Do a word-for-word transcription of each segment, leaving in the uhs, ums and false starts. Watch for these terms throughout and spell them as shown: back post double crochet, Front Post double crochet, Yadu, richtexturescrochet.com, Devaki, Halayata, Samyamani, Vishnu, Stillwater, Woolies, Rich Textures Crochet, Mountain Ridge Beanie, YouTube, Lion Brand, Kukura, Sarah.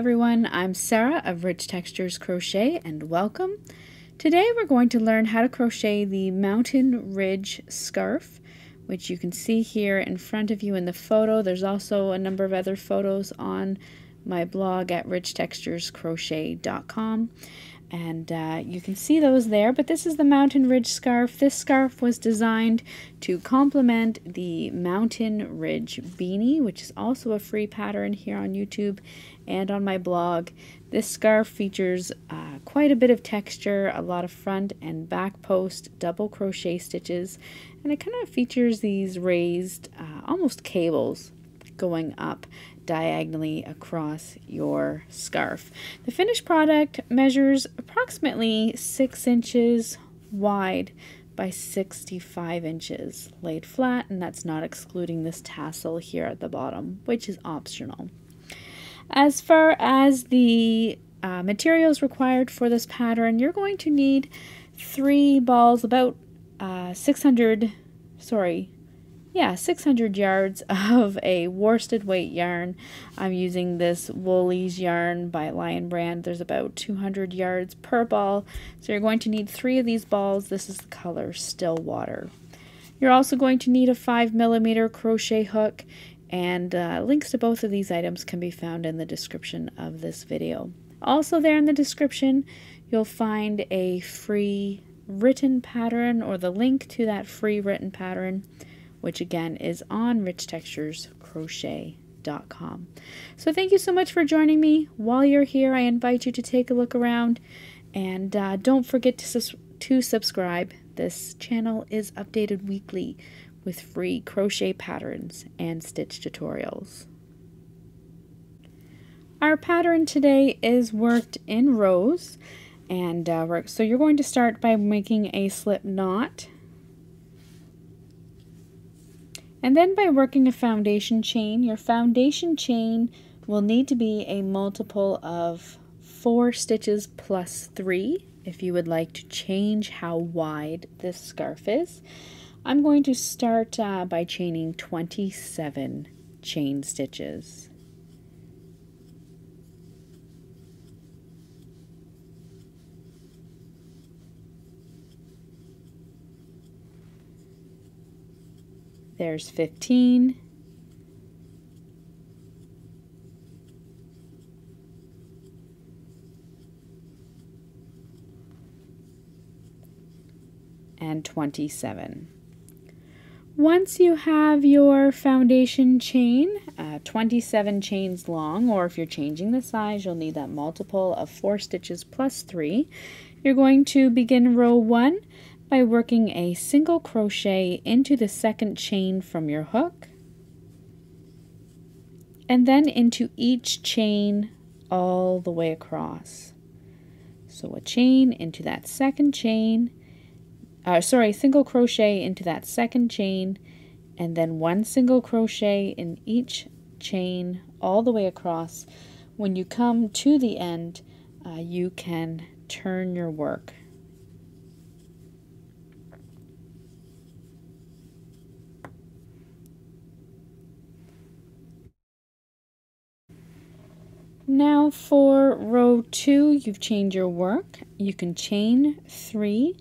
everyone, I'm Sarah of Rich Textures Crochet and welcome. Today we're going to learn how to crochet the Mountain Ridge scarf, which you can see here in front of you in the photo. There's also a number of other photos on my blog at rich textures crochet dot com. And uh, you can see those there, but this is the Mountain Ridge scarf. This scarf was designed to complement the Mountain Ridge Beanie, which is also a free pattern here on YouTube and on my blog. This scarf features uh, quite a bit of texture, a lot of front and back post double crochet stitches, and it kind of features these raised, uh, almost cables going up diagonally across your scarf. The finished product measures approximately six inches wide by sixty-five inches laid flat, and that's not excluding this tassel here at the bottom, which is optional. As far as the uh, materials required for this pattern, you're going to need three balls, about uh, six hundred, sorry, Yeah, six hundred yards of a worsted weight yarn. I'm using this Woolies yarn by Lion Brand. There's about two hundred yards per ball. So you're going to need three of these balls. This is the color Stillwater. You're also going to need a five millimeter crochet hook, and uh, links to both of these items can be found in the description of this video. Also there in the description, you'll find a free written pattern, or the link to that free written pattern, which again is on rich textures crochet dot com. So thank you so much for joining me. While you're here, I invite you to take a look around, and uh, don't forget to, sus to subscribe. This channel is updated weekly with free crochet patterns and stitch tutorials. Our pattern today is worked in rows, and uh, we're, so you're going to start by making a slip knot, and then by working a foundation chain. Your foundation chain will need to be a multiple of four stitches plus three if you would like to change how wide this scarf is. I'm going to start uh, by chaining twenty-seven chain stitches. There's fifteen, and twenty-seven. Once you have your foundation chain, uh, twenty-seven chains long, or if you're changing the size, you'll need that multiple of four stitches plus three, you're going to begin row one by working a single crochet into the second chain from your hook, and then into each chain all the way across. So a chain into that second chain, uh, sorry, single crochet into that second chain, and then one single crochet in each chain all the way across. When you come to the end, uh, you can turn your work. Now for row two, you've chained your work. You can chain three,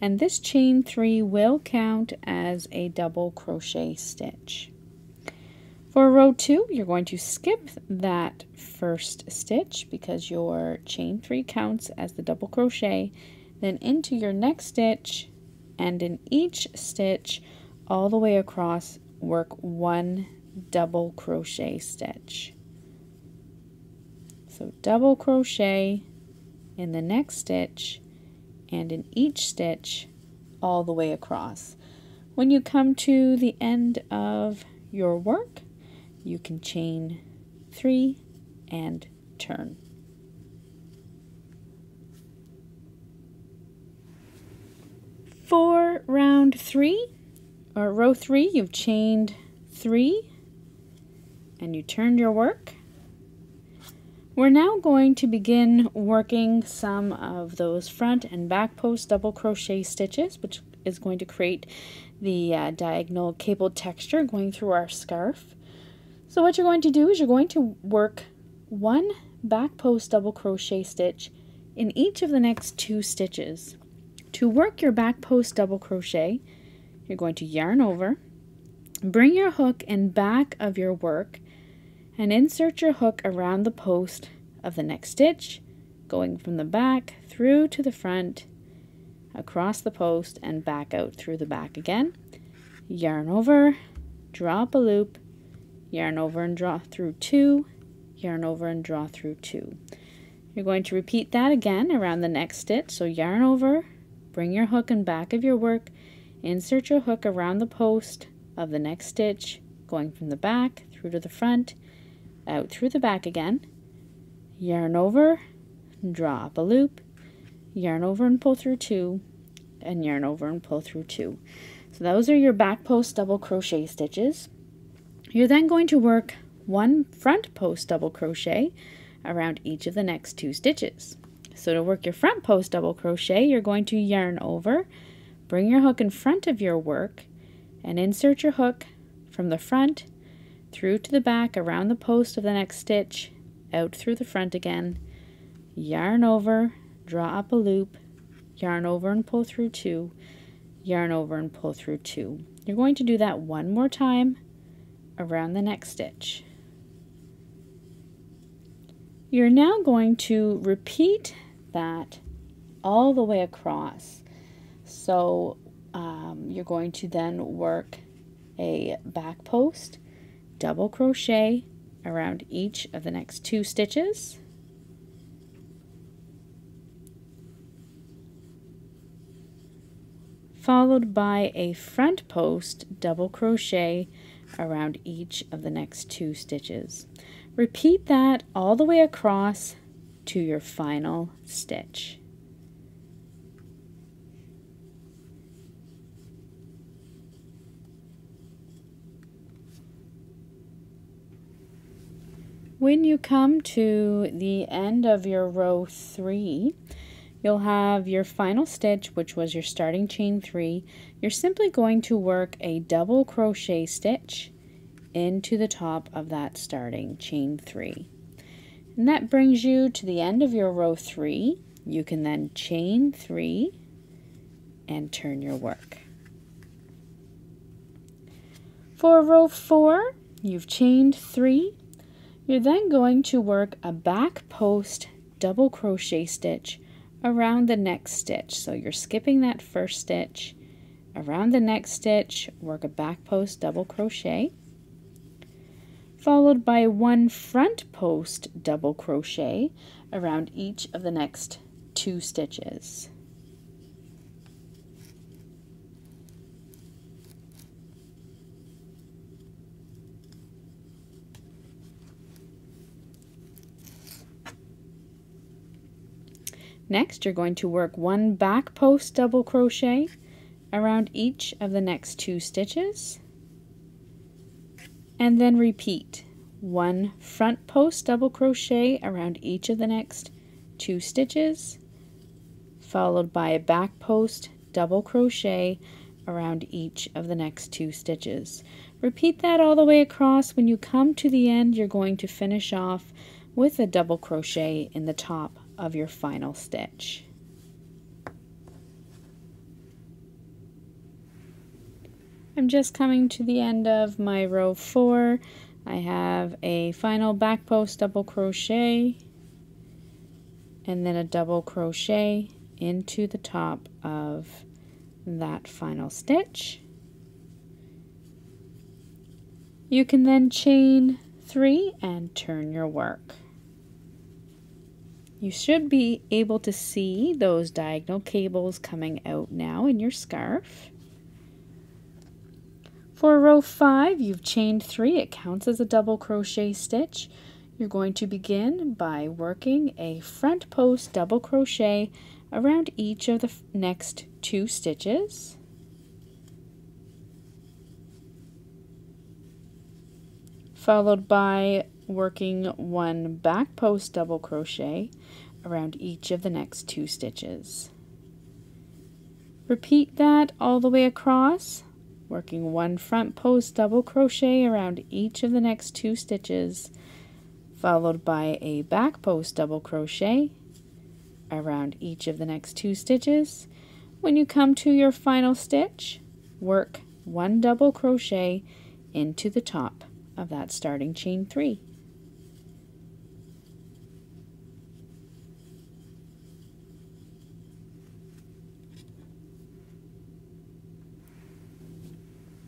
and this chain three will count as a double crochet stitch. For row two, you're going to skip that first stitch because your chain three counts as the double crochet, then into your next stitch, and in each stitch all the way across work one double crochet stitch. So double crochet in the next stitch, and in each stitch all the way across. When you come to the end of your work, you can chain three and turn. For round three, or row three, you've chained three and you turned your work. We're now going to begin working some of those front and back post double crochet stitches, which is going to create the uh, diagonal cable texture going through our scarf. So what you're going to do is you're going to work one back post double crochet stitch in each of the next two stitches. To work your back post double crochet, you're going to yarn over, bring your hook in back of your work, and insert your hook around the post of the next stitch, going from the back through to the front, across the post, and back out through the back again. Yarn over, drop a loop, yarn over and draw through two, yarn over and draw through two. You're going to repeat that again around the next stitch. So yarn over, bring your hook in back of your work, insert your hook around the post of the next stitch, going from the back through to the front, out through the back again. Yarn over, draw up a loop, yarn over and pull through two, and yarn over and pull through two. So those are your back post double crochet stitches. You're then going to work one front post double crochet around each of the next two stitches. So to work your front post double crochet, you're going to yarn over, bring your hook in front of your work, and insert your hook from the front through to the back around the post of the next stitch, out through the front again, yarn over, draw up a loop, yarn over and pull through two, yarn over and pull through two. You're going to do that one more time around the next stitch. You're now going to repeat that all the way across. So um, you're going to then work a back post double crochet around each of the next two stitches. Followed by a front post double crochet around each of the next two stitches. Repeat that all the way across to your final stitch. When you come to the end of your row three, you'll have your final stitch, which was your starting chain three. You're simply going to work a double crochet stitch into the top of that starting chain three. And that brings you to the end of your row three. You can then chain three and turn your work. For row four, you've chained three. You're then going to work a back post double crochet stitch around the next stitch. So you're skipping that first stitch. Around the next stitch, work a back post double crochet, followed by one front post double crochet around each of the next two stitches. Next, you're going to work one back post double crochet around each of the next two stitches. And then repeat one front post double crochet around each of the next two stitches, followed by a back post double crochet around each of the next two stitches. Repeat that all the way across. When you come to the end, you're going to finish off with a double crochet in the top of your final stitch. I'm just coming to the end of my row four. I have a final back post double crochet and then a double crochet into the top of that final stitch. You can then chain three and turn your work. You should be able to see those diagonal cables coming out now in your scarf. For row five, you've chained three. It counts as a double crochet stitch. You're going to begin by working a front post double crochet around each of the next two stitches. Followed by working one back post double crochet around each of the next two stitches. Repeat that all the way across, working one front post double crochet around each of the next two stitches, followed by a back post double crochet around each of the next two stitches. When you come to your final stitch, work one double crochet into the top of that starting chain three.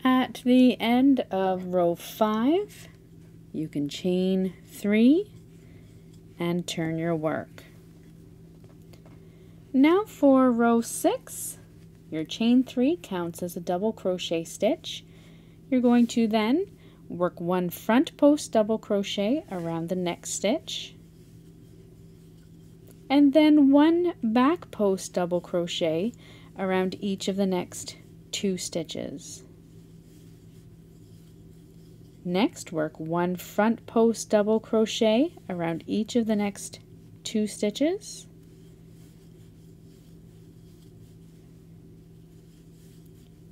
At the end of row five, you can chain three and turn your work. Now for row six, your chain three counts as a double crochet stitch. You're going to then work one front post double crochet around the next stitch, and then one back post double crochet around each of the next two stitches. Next, work one front post double crochet around each of the next two stitches.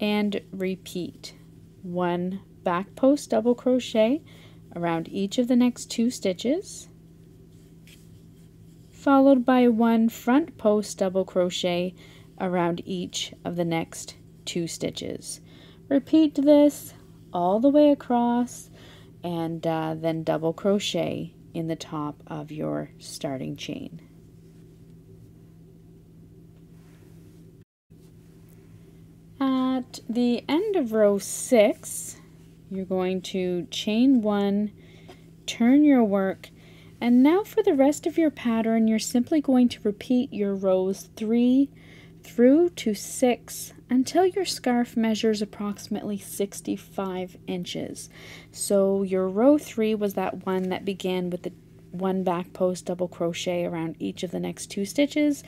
And repeat one back post double crochet around each of the next two stitches, followed by one front post double crochet around each of the next two stitches. Repeat this all the way across, and uh, then double crochet in the top of your starting chain. At the end of row six, you're going to chain one, turn your work, and now for the rest of your pattern, you're simply going to repeat your rows three through to six until your scarf measures approximately sixty-five inches. So your row three was that one that began with the one back post double crochet around each of the next two stitches,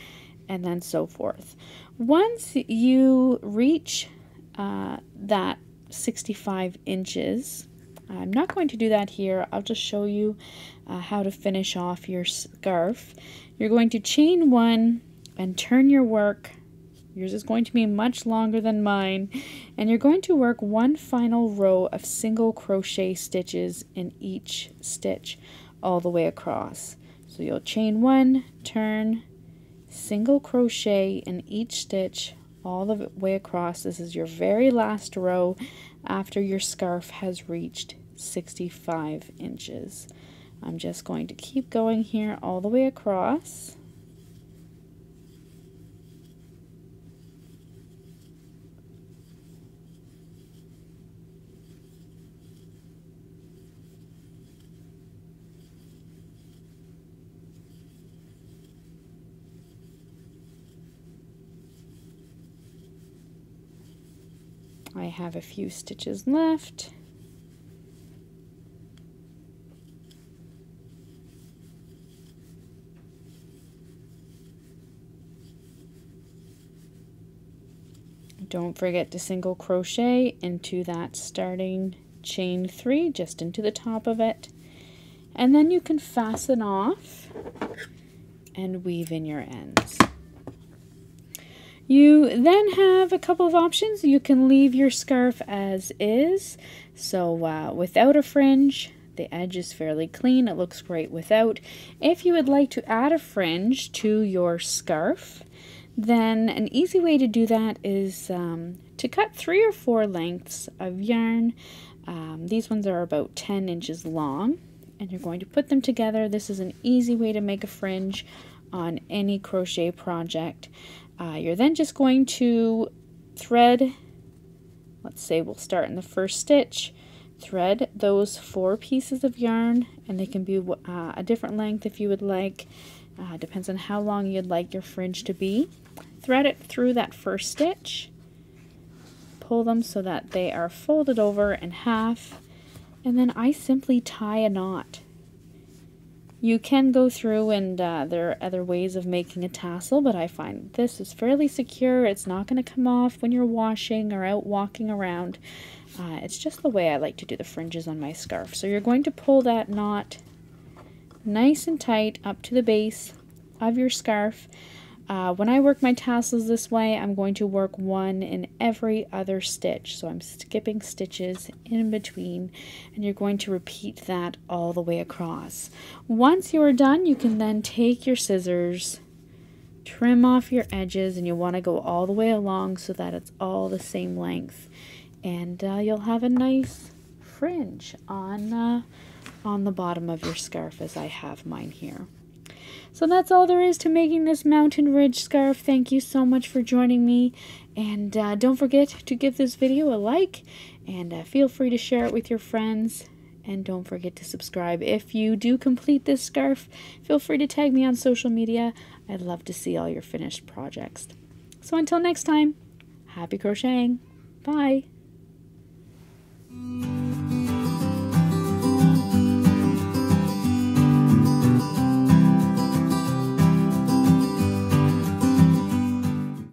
and then so forth. Once you reach uh, that sixty-five inches, I'm not going to do that here, I'll just show you uh, how to finish off your scarf. You're going to chain one and turn your work. Yours is going to be much longer than mine, and you're going to work one final row of single crochet stitches in each stitch all the way across. So you'll chain one, turn, single crochet in each stitch all the way across. This is your very last row after your scarf has reached sixty-five inches. I'm just going to keep going here all the way across. I have a few stitches left. Don't forget to single crochet into that starting chain three, just into the top of it, and then you can fasten off and weave in your ends. You then have a couple of options. You can leave your scarf as is, so uh, without a fringe. The edge is fairly clean, it looks great without. If you would like to add a fringe to your scarf, then an easy way to do that is um, to cut three or four lengths of yarn. Um, these ones are about ten inches long, and you're going to put them together. This is an easy way to make a fringe on any crochet project. Uh, you're then just going to thread, let's say we'll start in the first stitch, thread those four pieces of yarn, and they can be uh, a different length if you would like, uh, depends on how long you'd like your fringe to be. Thread it through that first stitch, pull them so that they are folded over in half, and then I simply tie a knot. You can go through and uh, there are other ways of making a tassel, but I find this is fairly secure. It's not going to come off when you're washing or out walking around. Uh, it's just the way I like to do the fringes on my scarf. So you're going to pull that knot nice and tight up to the base of your scarf. Uh, when I work my tassels this way, I'm going to work one in every other stitch. So I'm skipping stitches in between, and you're going to repeat that all the way across. Once you are done, you can then take your scissors, trim off your edges, and you want to go all the way along so that it's all the same length. And uh, you'll have a nice fringe on, uh, on the bottom of your scarf, as I have mine here. So that's all there is to making this Mountain Ridge scarf. Thank you so much for joining me. And uh, don't forget to give this video a like. And uh, feel free to share it with your friends. And don't forget to subscribe. If you do complete this scarf, feel free to tag me on social media. I'd love to see all your finished projects. So until next time, happy crocheting. Bye.